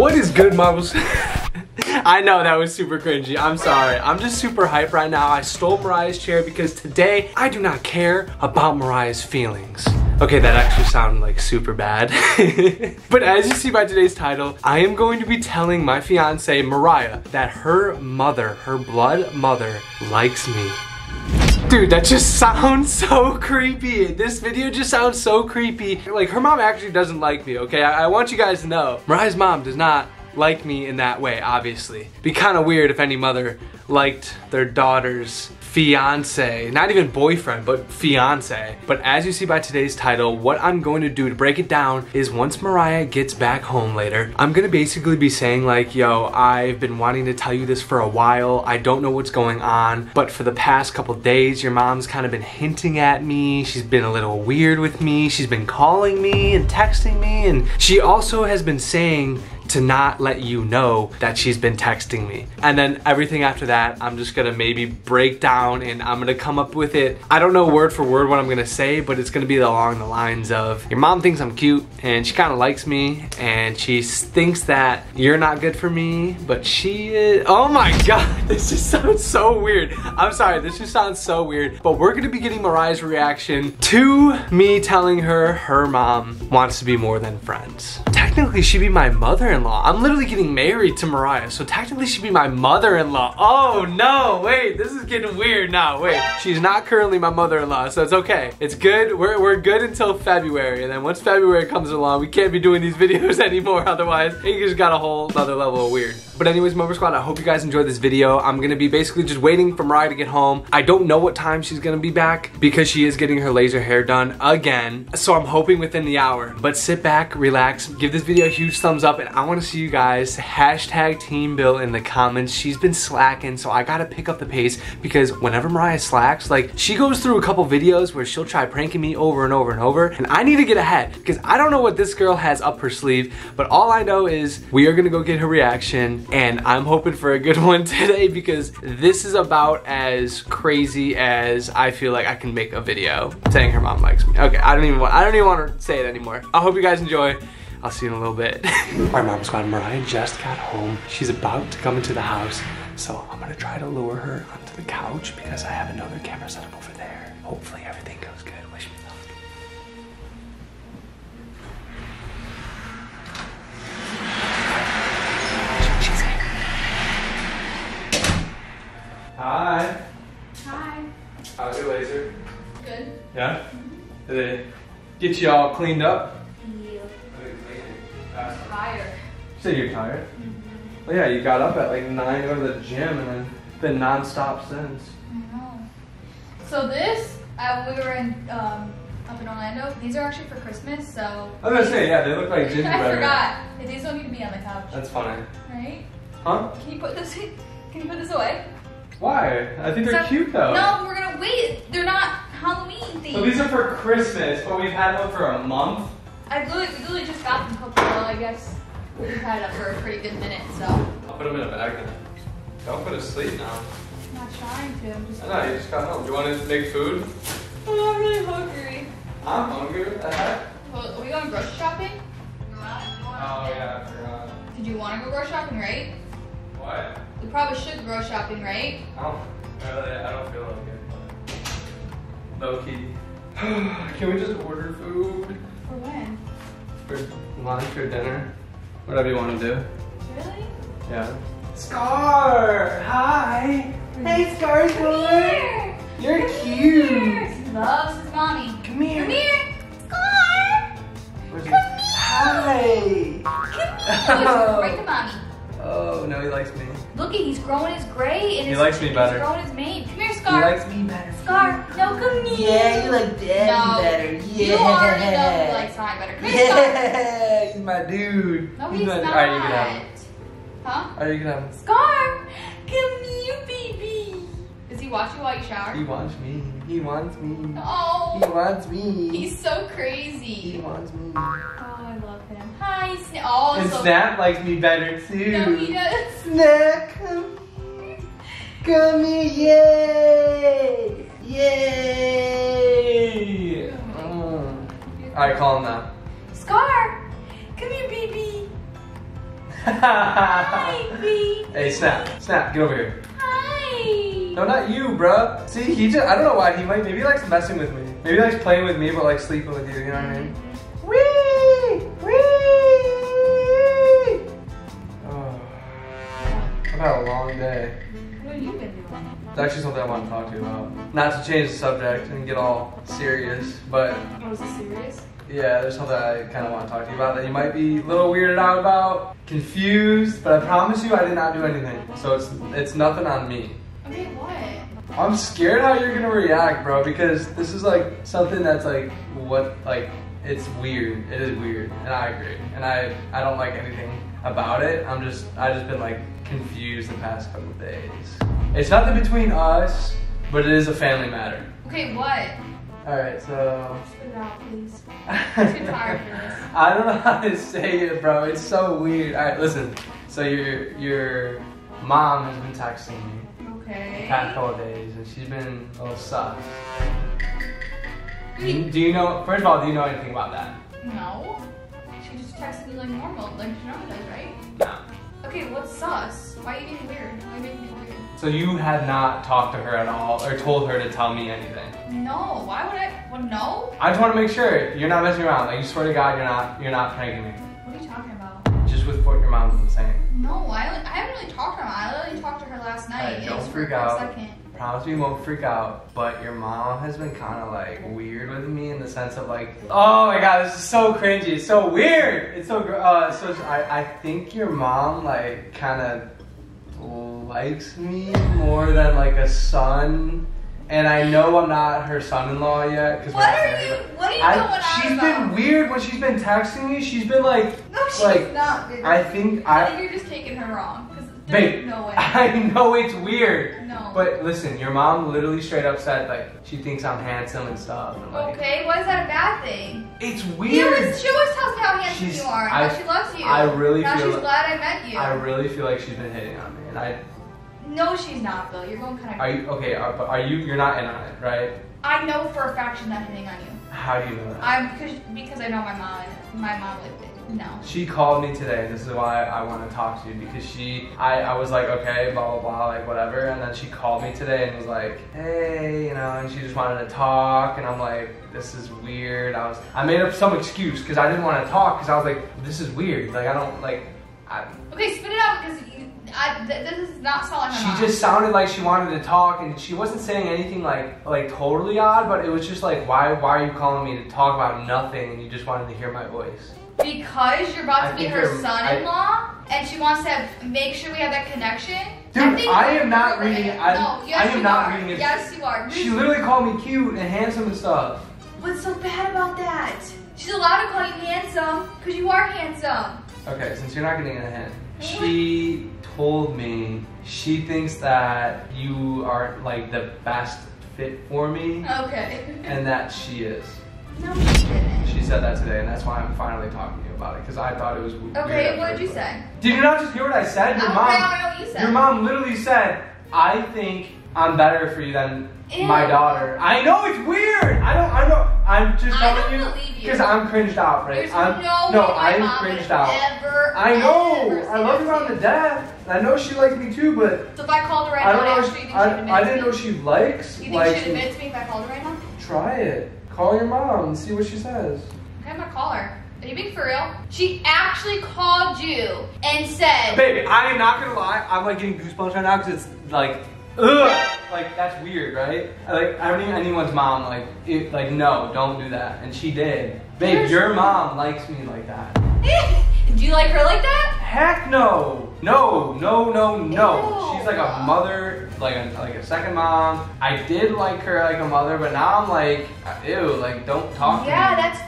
What is good, Marble Squad? I know that was super cringy. I'm sorry. I'm just super hype right now. I stole Mariah's chair because today I do not care about Mariah's feelings. Okay, that actually sounded like super bad. But as you see by today's title, I am going to be telling my fiance, Mariah, that her mother, her blood mother, likes me. Dude, that just sounds so creepy. This video just sounds so creepy. Like, her mom actually doesn't like me, okay? I want you guys to know, Mariah's mom does not like me in that way, obviously. Be kind of weird if any mother liked their daughter's fiance, not even boyfriend, but fiance. But as you see by today's title, what I'm going to do to break it down is once Mariah gets back home later, I'm gonna basically be saying like, yo, I've been wanting to tell you this for a while. I don't know what's going on, but for the past couple days, your mom's kind of been hinting at me. She's been a little weird with me. She's been calling me and texting me. And she also has been saying to not let you know that she's been texting me. And then everything after that, I'm just gonna maybe break down and I'm gonna come up with it. I don't know word for word what I'm gonna say, but it's gonna be along the lines of, your mom thinks I'm cute and she kinda likes me and she thinks that you're not good for me, but she is, oh my God, this just sounds so weird. I'm sorry, this just sounds so weird, but we're gonna be getting Mariah's reaction to me telling her her mom wants to be more than friends. Technically, she'd be my mother-in-law. I'm literally getting married to Mariah, so technically she'd be my mother-in-law. Oh no, wait, this is getting weird now, wait. She's not currently my mother-in-law, so it's okay. It's good, we're good until February, and then once February comes along, we can't be doing these videos anymore, otherwise it just got a whole nother level of weird. But anyways, Marble Squad, I hope you guys enjoyed this video. I'm gonna be basically just waiting for Mariah to get home. I don't know what time she's gonna be back because she is getting her laser hair done again, so I'm hoping within the hour. But sit back, relax, give this video a huge thumbs up, and I want to see you guys hashtag Team Bill in the comments. She's been slacking, so I gotta pick up the pace because whenever Mariah slacks, like, she goes through a couple videos where she'll try pranking me over and over and over, and I need to get ahead because I don't know what this girl has up her sleeve, but all I know is we are gonna go get her reaction, and I'm hoping for a good one today because this is about as crazy as I feel like I can make a video saying her mom likes me. Okay, I don't even want to say it anymore. I hope you guys enjoy. I'll see you in a little bit. All right, Marble Squad, Mariah just got home. She's about to come into the house. So I'm gonna try to lure her onto the couch because I have another camera set up over there. Hopefully everything goes good. Wish me luck. She's here. Hi. Hi. How's your laser? Good. Yeah? Did it get you all cleaned up? Tired. You said you're tired? Mm-hmm. Well, yeah, you got up at like 9 to go to the gym and then been non-stop since. I know. So this, we were in, up in Orlando. These are actually for Christmas, so... I was going to say, yeah, they look like gingerbread. I forgot. These don't need to be on the couch. That's funny. Right? Huh? Can you put this away? Why? I think they're cute, though. No, we're going to wait. They're not Halloween themed. Well, these are for Christmas, but we've had them for a month. We literally just got them cooked, well, I guess. We've had it up for a pretty good minute, so. I'll put them in a bag then. Don't put it to sleep now. I'm not trying to, I'm just... I know, you just got home. Do you want to make food? Oh, I'm really hungry. I'm hungry? What the heck? Well, are we going grocery shopping? Oh yeah, I forgot. Did you want to go grocery shopping, right? What? We probably should go grocery shopping, right? I don't feel like it. Low key. Can we just order food? For when? For lunch or dinner. Whatever you want to do. Really? Yeah. Scar! Hi! Hey, Scar! You're cute! She loves his mommy. Come here! Come here! Scar! Come here! Hi! Come here! Right to mommy. Oh, no, he likes me. Look at, he's growing his gray and he likes me better. He's growing his mane. Come here, Scar. He likes me better. Scar, no, come here. Yeah, you like Daddy better. Yeah. You already know he likes mine better. Come here, yeah, Scar. He's my dude. No, he's not. Are you gonna? Huh? Are you gonna? Scar, come here, baby. Does he watch you while you shower? He wants me. He wants me. Oh. He wants me. He's so crazy. He wants me. Hi, Snap. Oh, and so Snap likes me better too. No, he does. Snap, come here, yay! Yay! Alright, call him now. Scar, come here, baby. Hi, hey, Snap. Snap, get over here. Hi. No, not you, bruh. See, he just, I don't know why, he might, maybe he likes messing with me. Maybe he likes playing with me, but like sleeping with you, you know what I mean? Whee! Whee! Oh. I've had a long day. What have you been doing? It's actually something I want to talk to you about. Not to change the subject and get all serious, but... Oh, is it serious? Yeah, there's something I kind of want to talk to you about that you might be a little weirded out about, confused, but I promise you I did not do anything. So it's nothing on me. Okay, what? I'm scared how you're gonna react, bro, because this is like something that's like, what, like, it's weird. It is weird, and I agree. And I don't like anything about it. I've just been like confused the past couple of days. It's nothing between us, but it is a family matter. Okay, what? Alright, so... Spit it out, please. I'm too tired for this. I don't know how to say it, bro. It's so weird. Alright, listen. So your mom has been texting me. Okay. The past couple days, and she's been a little sus. First of all, do you know anything about that? No. She just texted me like normal, like she normally does, right? No. Okay, what's sus? Why are you being weird? Why are you making me weird? So you had not talked to her at all, or told her to tell me anything? No, why would I? Well, no. I just want to make sure you're not messing around. Like, you swear to God, you're not pranking me. What are you talking about? Just with what your mom was saying. No, I haven't really talked to her. I literally talked to her last night. Right, don't freak out. Promise me you won't freak out. But your mom has been kind of like weird with me in the sense of like, oh my God, this is so cringy. It's so weird. It's so I think your mom like kind of likes me more than like a son, and I know I'm not her son-in-law yet. Cause what are you going on about? She's been weird when she's been texting me. She's been like, no, she's like, not. Baby. I think you're just taking her wrong. Cause babe, no way. I know it's weird. No. But listen, your mom literally straight up said like she thinks I'm handsome and stuff. And like, okay, why is that a bad thing? It's weird. She always tells me how handsome you are. How she loves you. Now she's glad I met you. I really feel like she's been hitting on me, and I. No, she's not, Bill. You're going kind of... You're not in on it, right? I know for a fact she's not hitting on you. How do you know that? Because I know my mom. My mom would... No. She called me today. This is why I want to talk to you, because I was like, okay, blah, blah, blah, like whatever. And then she called me today and was like, hey, you know, and she just wanted to talk. And I'm like, this is weird. I made up some excuse because I didn't want to talk because I was like, this is weird. Like, I don't, like... Okay, spit it out because... this is not solid. She just sounded like she wanted to talk, and she wasn't saying anything like totally odd, but it was just like, why are you calling me to talk about nothing? And you just wanted to hear my voice. Because you're about to be her son-in-law, and she wants to make sure we have that connection. Dude, I am not reading. No, yes, you are. Yes, you are. She literally called me cute and handsome and stuff. What's so bad about that? She's allowed to call you handsome because you are handsome. Okay, since you're not getting a hint, she told me she thinks that you are like the best fit for me. Okay. And that she is. No, she didn't. She said that today, and that's why I'm finally talking to you about it, because I thought it was weird. Okay, what did you say? Did you not just hear what I said? Your mom, I don't know what you said. Your mom literally said, I think I'm better for you than my daughter. I know it's weird. I'm just telling you because I'm cringed out, right? I love her on the death. And I know she likes me too, but so if I called her right now, I didn't know she likes. You think she'd admit to me if I called her right now? Try it. Call your mom and see what she says. Okay, I'm gonna call her. Are you being for real? She actually called you and said, "Baby, I am not gonna lie. I'm like getting goosebumps right now because it's like." Ugh. Like, that's weird, right? Like, I don't even anyone's mom, like, no, don't do that. And she did. Babe, your mom likes me like that. Do you like her like that? Heck no. No, no, no, no. Ew. She's like a mother, like a second mom. I did like her like a mother, but now I'm like, ew, like, don't talk to me. Yeah, that's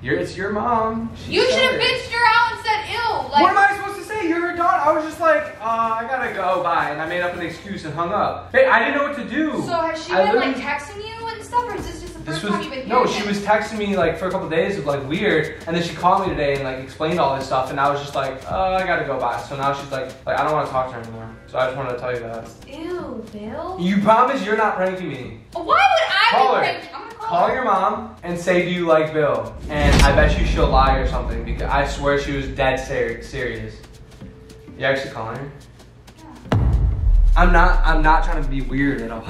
it's your mom. You should have bitched her out and said, ew. Like, what am I supposed to you're her daughter. I was just like, I gotta go, bye. And I made up an excuse and hung up. Hey, I didn't know what to do. So has she been like texting you and stuff, or is this just the first time you've been hearing? No, she was texting me like for a couple of days, it was like weird. And then she called me today and like explained all this stuff. And I was just like, I gotta go, bye. So now she's like I don't want to talk to her anymore. So I just wanted to tell you that. Ew, Bill. You promise you're not pranking me? Why would I be pranking? I'm gonna call her. Call your mom and say, do you like Bill? And I bet you she'll lie or something, because I swear she was dead serious. You actually calling her? Yeah. I'm not trying to be weird at all.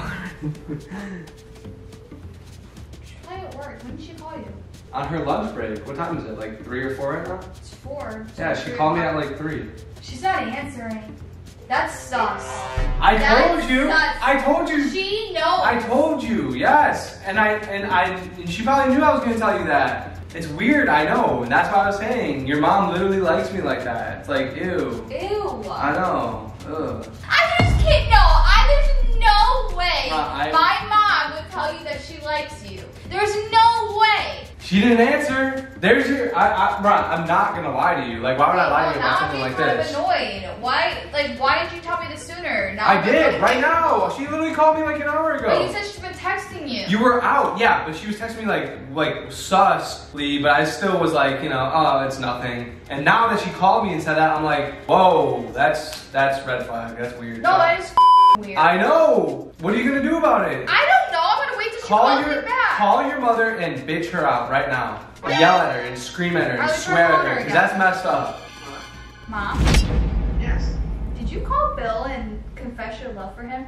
Play at work. When did she call you? On her lunch break. What time is it? Like 3 or 4 right now? It's 4. Yeah, she called me at like 3. She's not answering. That sucks. I told you. She knows. I told you, yes. And she probably knew I was gonna tell you that. It's weird, I know. And that's what I was saying. Your mom literally likes me like that. It's like, ew. Ew. I know. Ugh. I just can't know. There's no way my mom would tell you that she likes you. There's no way. She didn't answer. There's your, Ron, I'm not gonna lie to you. Like, why would I lie to you about something like this? I'm annoyed. Why did you tell me this sooner? I did, right now. She literally called me like an hour ago. But you said she's been texting you. You were out, yeah, but she was texting me like susly, but I still was like, you know, oh, it's nothing. And now that she called me and said that, I'm like, whoa, that's red flag, that's weird. No, that is weird. I know. What are you gonna do about it? I don't know. I'm gonna wait till she calls me back. Call your mother and bitch her out right now. Yell at her and scream at her and swear at her, because that's messed up. Mom? Yes. Did you call Bill and confess your love for him?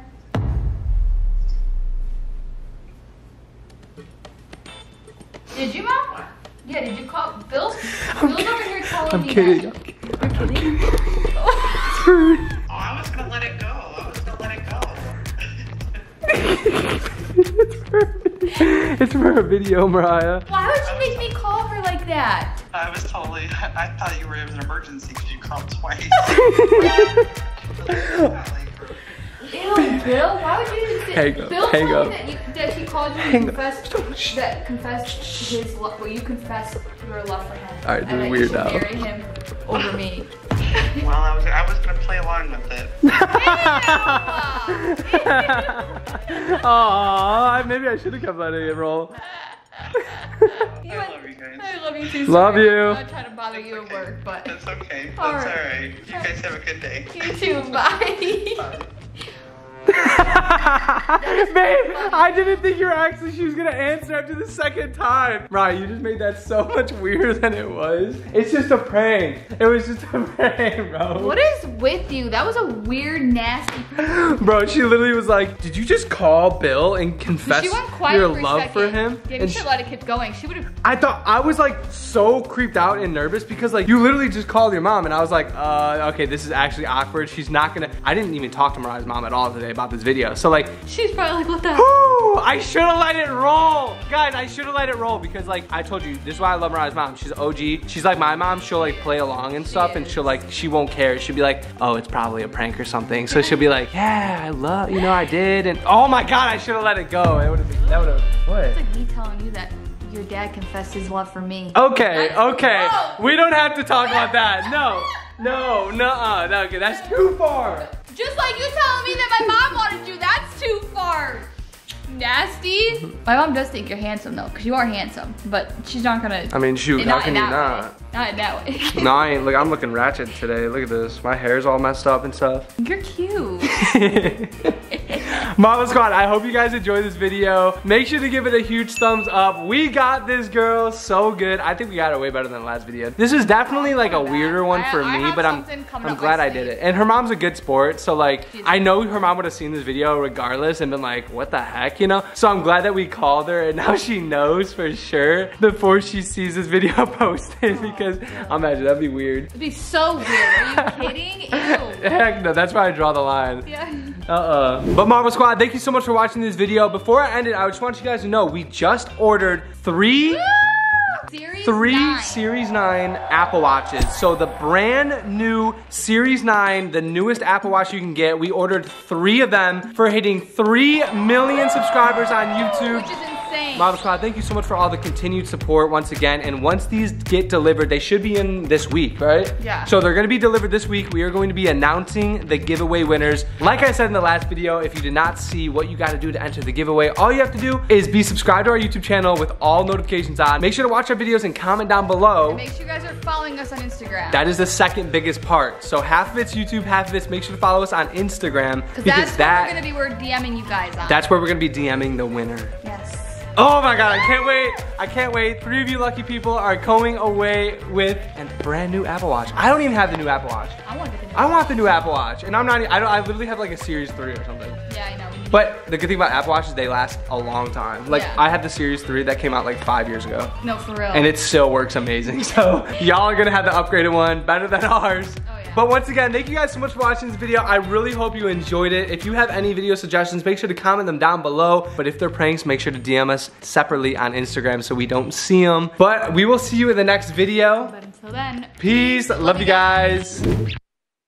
Did you, Mom? What? Yeah. Did you call Bill? Bill's over here calling me. I'm kidding. Oh, I was gonna let it go. It's for a video, Mariah. Why would you make me call her like that? I thought you were in an emergency because you called twice. Ew, Bill, why would you even say? Hang up. That she called you and confessed his love. Well, you confessed your love for him. All right, this is weird now. Marry him over me. Well, I was gonna play along with it. Aww, maybe I should have kept that in roll. I love you guys. I love you too. Love you. I'm not trying to bother you at work, but that's okay. That's alright. You guys have a good day. You too. Bye. Bye. Babe, I didn't think she was gonna answer after the second time. Right, you just made that so much weirder than it was. It's just a prank. It was just a prank, bro. What is with you? That was a weird, nasty prank. Bro, she literally was like, did you just call Bill and confess your love for him? Yeah, you should let it keep going. She would've. I thought, I was like so creeped out and nervous because like, you literally just called your mom and I was like, okay, this is actually awkward. She's not gonna, I didn't even talk to Mariah's mom at all today about this video. So like, she's probably like, what the hell? I should have let it roll. Guys, I should have let it roll because like I told you, this is why I love Mariah's mom. She's OG. She's like my mom. She'll like play along and stuff and she'll like, she won't care. She'll be like, oh, it's probably a prank or something. So she'll be like, yeah, I love, you know, I did. And oh my God, I should have let it go. It would have been, that would have, what? It's like me telling you that your dad confessed his love for me. Okay, okay. Whoa. We don't have to talk about that. No, no, nuh-uh, no, okay, that's too far. Just like you telling me that my mom wanted you, that's too far. Nasty. My mom does think you're handsome though, because you are handsome, but she's not gonna. I mean, shoot, how can you not? Not in that way. No, I ain't. Look, I'm looking ratchet today. Look at this. My hair's all messed up and stuff. You're cute. Marble Squad, I hope you guys enjoyed this video. Make sure to give it a huge thumbs up. We got this girl so good. I think we got it way better than the last video. This is definitely like a weirder one for me, but I'm glad I did it. And her mom's a good sport, so like, I know her mom would have seen this video regardless and been like, what the heck, you know? So I'm glad that we called her and now she knows for sure before she sees this video posted because I imagine that'd be weird. It'd be so weird, are you kidding? Ew. Heck no, that's where I draw the line. Yeah. But Marble Squad, thank you so much for watching this video. Before I end it, I just want you guys to know we just ordered three Series 9 Apple Watches. So the brand new Series 9, the newest Apple Watch you can get, we ordered 3 of them for hitting 3 million subscribers on YouTube. Which is insane. Marble Squad, thank you so much for all the continued support once again. And once these get delivered, they should be in this week, right? Yeah. So they're gonna be delivered this week. We are going to be announcing the giveaway winners. Like I said in the last video, if you did not see what you gotta do to enter the giveaway, all you have to do is be subscribed to our YouTube channel with all notifications on. Make sure to watch our videos and comment down below. And make sure you guys are following us on Instagram. That is the second biggest part. So half of it's YouTube, half of it's make sure to follow us on Instagram. Because that's where we're DMing you guys on. That's where we're gonna be DMing the winner. Yes. Oh my god, I can't wait. I can't wait. 3 of you lucky people are going away with a brand new Apple Watch. I don't even have the new Apple Watch. I want the new Apple Watch. I want the new Apple Watch. And I'm not, I literally have like a Series 3 or something. Yeah, I know. But the good thing about Apple Watches, they last a long time. Like, yeah. I had the Series 3 that came out like 5 years ago. No, for real. And it still works amazing. So, y'all are gonna have the upgraded one, better than ours. Oh, yeah. But once again, thank you guys so much for watching this video. I really hope you enjoyed it. If you have any video suggestions, make sure to comment them down below. But if they're pranks, make sure to DM us separately on Instagram so we don't see them. But we will see you in the next video. But until then, peace. Love you guys.